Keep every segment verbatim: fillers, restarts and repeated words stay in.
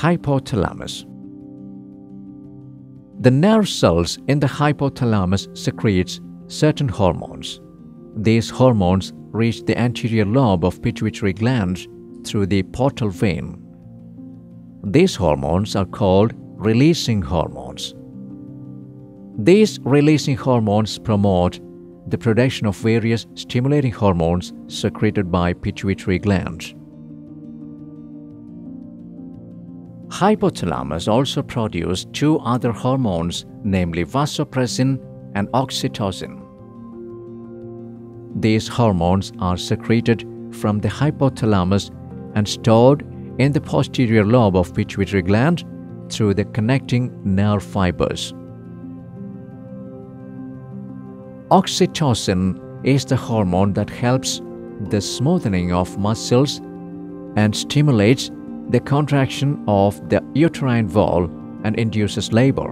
hypothalamus. The nerve cells in the hypothalamus secretes certain hormones. These hormones reach the anterior lobe of pituitary glands through the portal vein. These hormones are called releasing hormones. These releasing hormones promote the production of various stimulating hormones secreted by pituitary glands. Hypothalamus also produces two other hormones, namely vasopressin and oxytocin. These hormones are secreted from the hypothalamus and stored in the posterior lobe of pituitary gland through the connecting nerve fibers. Oxytocin is the hormone that helps the smoothing of muscles and stimulates the contraction of the uterine wall and induces labor.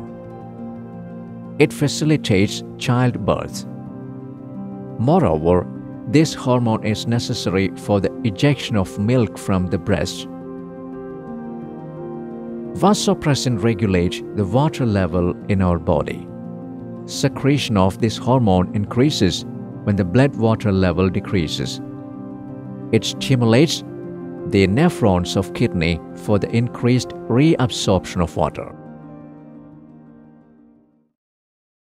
It facilitates childbirth. Moreover, this hormone is necessary for the ejection of milk from the breast. Vasopressin regulates the water level in our body. Secretion of this hormone increases when the blood water level decreases. It stimulates the nephrons of kidney for the increased reabsorption of water.